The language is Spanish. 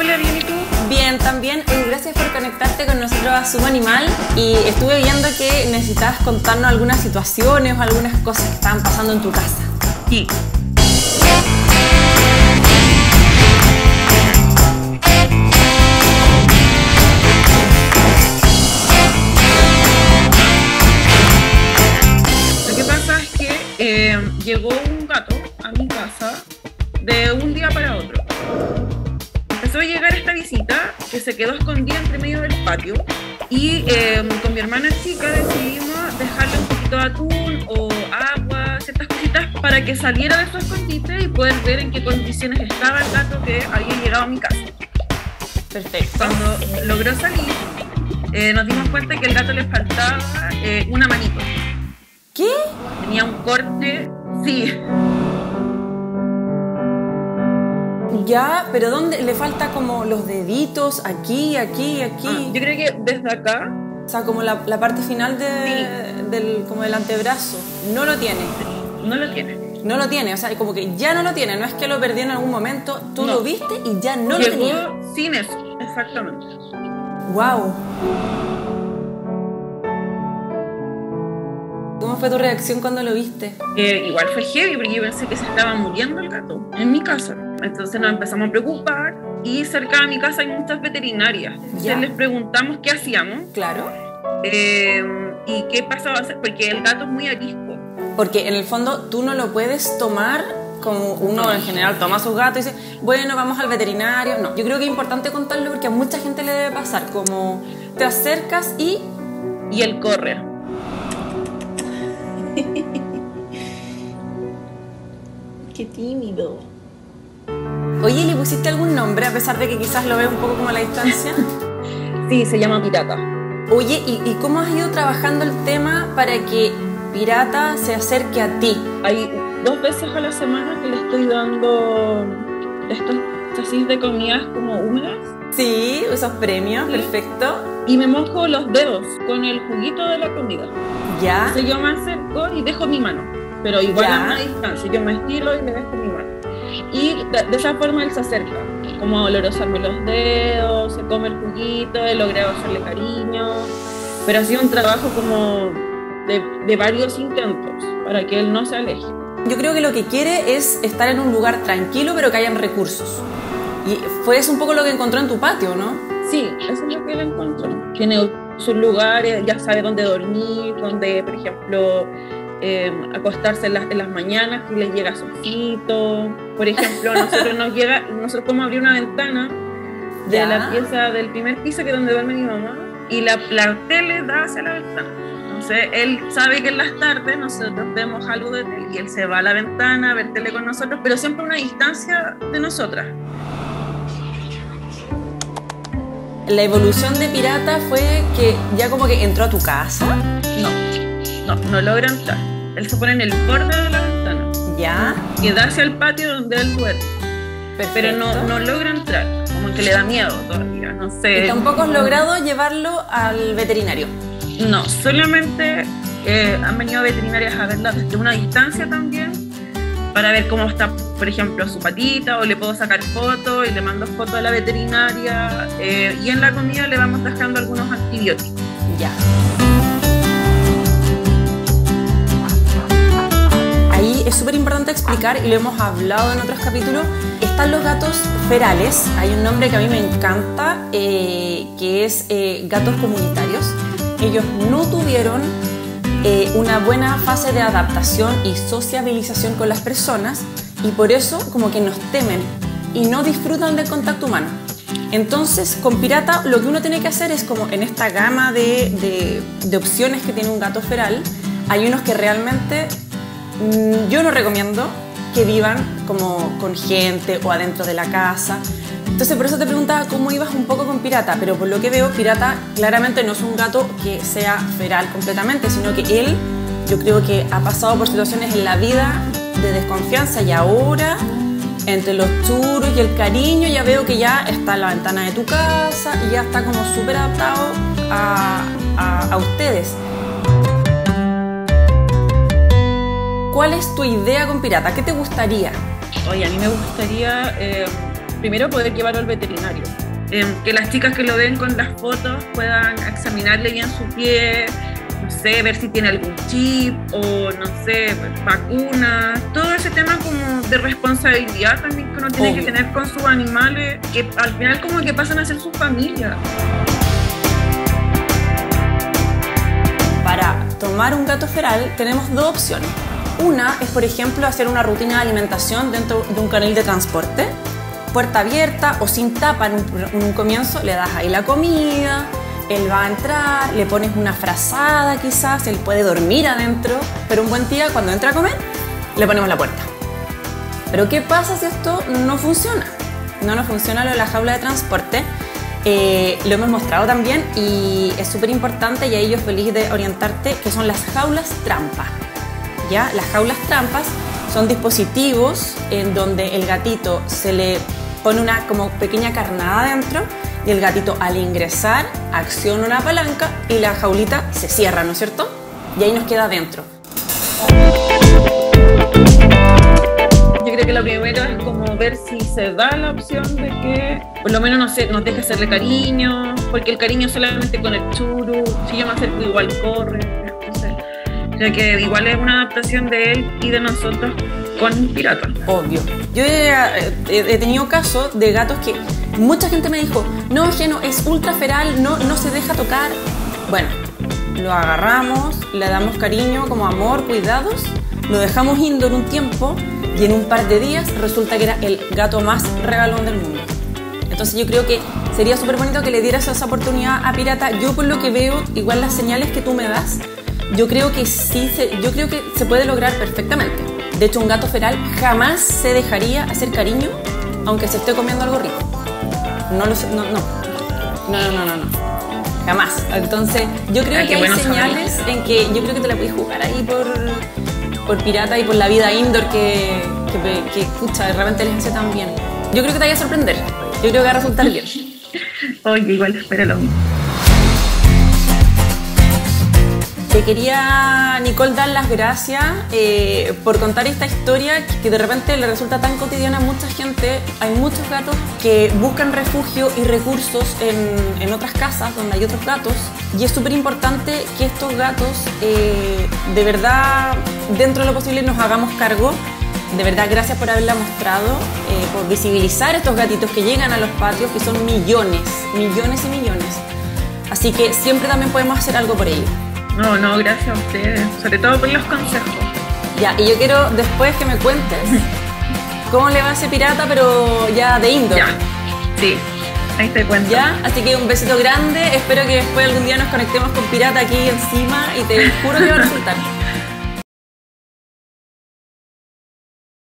Hola, ¿bien y tú? Bien, también. Gracias por conectarte con nosotros a Zoom Animal. Y estuve viendo que necesitabas contarnos algunas situaciones o algunas cosas que estaban pasando en tu casa. Sí. Lo que pasa es que llegó un gato a mi casa de un día para otro. Empezó a llegar esta visita que se quedó escondida entre medio del patio y con mi hermana chica decidimos dejarle un poquito de atún o agua, ciertas cositas para que saliera de su escondite y poder ver en qué condiciones estaba el gato que había llegado a mi casa. Perfecto. Cuando logró salir nos dimos cuenta que al gato le faltaba una manito. ¿Qué? Tenía un corte, sí. Ya, pero ¿dónde le falta como los deditos? Aquí, aquí, aquí. Ah, yo creo que desde acá. O sea, como la parte final sí. Como del antebrazo. No lo tiene. No lo tiene. No lo tiene, o sea, como que ya no lo tiene. No es que lo perdí en algún momento. Tú no lo viste y ya no lo tenía. Llegó sin eso, exactamente. Wow. ¿Cómo fue tu reacción cuando lo viste? Igual fue heavy porque yo pensé que se estaba muriendo el gato en mi casa. Entonces nos empezamos a preocupar y cerca de mi casa hay muchas veterinarias. Entonces les preguntamos qué hacíamos. Claro. Y qué pasaba a hacer, porque el gato es muy arisco. Porque en el fondo tú no lo puedes tomar como uno en general toma a sus gatos y dice, bueno, vamos al veterinario. No, yo creo que es importante contarlo porque a mucha gente le debe pasar. Como te acercas y él corre. Qué tímido. Oye, ¿le pusiste algún nombre a pesar de que quizás lo ves un poco como a la distancia? Sí, se llama Pirata. Oye, ¿y cómo has ido trabajando el tema para que Pirata se acerque a ti? Hay 2 veces a la semana que le estoy dando estos chasis de comidas como húmedas. Sí, esos premios, sí. Perfecto. Y me mojo los dedos con el juguito de la comida. Ya. Entonces yo me acerco y dejo mi mano, pero igual a una distancia. Yo me estiro y le dejo mi mano. Y de esa forma él se acerca, como a olorosarme los dedos, se come el juguito, he logrado hacerle cariño. Pero ha sido un trabajo como de varios intentos para que él no se aleje. Yo creo que lo que quiere es estar en un lugar tranquilo, pero que hayan recursos. Y fue eso un poco lo que encontró en tu patio, ¿no? Sí, eso es lo que él encontró. Tiene sus lugares, ya sabe dónde dormir, dónde, por ejemplo, acostarse en las mañanas y les llega solcito. Por ejemplo, nosotros podemos abrir una ventana de la pieza del primer piso, que es donde duerme mi mamá, y la tele da hacia la ventana. Entonces, él sabe que en las tardes nosotros vemos algo de tele y él se va a la ventana a ver tele con nosotros, pero siempre a una distancia de nosotras. La evolución de Pirata fue que ya como que entró a tu casa. No logra entrar. Él se pone en el borde de la ventana. Ya. Y da hacia el patio donde él duerme. Perfecto. Pero no logra entrar. Como que le da miedo todavía. No sé. ¿Y tampoco has logrado llevarlo al veterinario? No, solamente han venido veterinarias a verla desde una distancia también. Para ver cómo está, por ejemplo, su patita. O le puedo sacar fotos y le mando fotos a la veterinaria. Y en la comida le vamos dejando algunos antibióticos. Ya. Ahí es súper importante explicar, y lo hemos hablado en otros capítulos, están los gatos ferales. Hay un nombre que a mí me encanta, que es gatos comunitarios. Ellos no tuvieron una buena fase de adaptación y sociabilización con las personas, y por eso como que nos temen y no disfrutan del contacto humano. Entonces, con Pirata lo que uno tiene que hacer es, como en esta gama de opciones que tiene un gato feral, hay unos que realmente yo no recomiendo que vivan como con gente o adentro de la casa. Entonces por eso te preguntaba cómo ibas un poco con Pirata, pero por lo que veo Pirata claramente no es un gato que sea feral completamente, sino que él, yo creo que ha pasado por situaciones en la vida de desconfianza y ahora entre los churos y el cariño ya veo que ya está en la ventana de tu casa y ya está como súper adaptado a ustedes. ¿Cuál es tu idea con Pirata? ¿Qué te gustaría? Oye, a mí me gustaría primero poder llevarlo al veterinario. Que las chicas que lo ven con las fotos puedan examinarle bien su pie, no sé, ver si tiene algún chip o, no sé, vacunas. Todo ese tema como de responsabilidad también que uno tiene que tener con sus animales, que al final como que pasan a ser su familia. Para tomar un gato feral tenemos dos opciones. Una es, por ejemplo, hacer una rutina de alimentación dentro de un canal de transporte, puerta abierta o sin tapa en un comienzo, le das ahí la comida, él va a entrar, le pones una frazada quizás, él puede dormir adentro, pero un buen día cuando entra a comer, le ponemos la puerta. Pero ¿qué pasa si esto no funciona? No nos funciona lo de la jaula de transporte, lo hemos mostrado también y es súper importante y ahí yo feliz de orientarte que son las jaulas trampa. ¿Ya? Las jaulas trampas son dispositivos en donde el gatito se le pone una como pequeña carnada adentro y el gatito al ingresar acciona una palanca y la jaulita se cierra, ¿no es cierto? Y ahí nos queda adentro. Yo creo que lo primero es como ver si se da la opción de que por lo menos nos deje hacerle cariño, porque el cariño solamente con el churu, si yo me acerco igual corre. Ya que igual es una adaptación de él y de nosotros con Pirata. Obvio. Yo he tenido casos de gatos que mucha gente me dijo, no, Geno, es ultra feral, no se deja tocar. Bueno, lo agarramos, le damos cariño, como amor, cuidados, lo dejamos indoor un tiempo y en un par de días resulta que era el gato más regalón del mundo. Entonces yo creo que sería súper bonito que le dieras esa oportunidad a Pirata. Yo por lo que veo, igual las señales que tú me das, yo creo que se puede lograr perfectamente. De hecho, un gato feral jamás se dejaría hacer cariño aunque se esté comiendo algo rico. No. Jamás. Entonces, yo creo que hay señales en que yo creo que te la puedes jugar ahí por Pirata y por la vida indoor que escucha, de repente les hace tan bien. Yo creo que te va a sorprender. Yo creo que va a resultar bien. Oye, igual espéralo. Te quería, Nicole, dar las gracias por contar esta historia que de repente le resulta tan cotidiana a mucha gente. Hay muchos gatos que buscan refugio y recursos en otras casas donde hay otros gatos y es súper importante que estos gatos de verdad, dentro de lo posible, nos hagamos cargo. De verdad, gracias por haberla mostrado, por visibilizar estos gatitos que llegan a los patios, que son millones, millones y millones. Así que siempre también podemos hacer algo por ellos. No, gracias a ustedes, sobre todo por los consejos. Ya, y yo quiero después que me cuentes cómo le va a ese Pirata, pero ya de indoor. Ya, sí, ahí te cuento. Ya, así que un besito grande, espero que después algún día nos conectemos con Pirata aquí encima y te juro que va a resultar.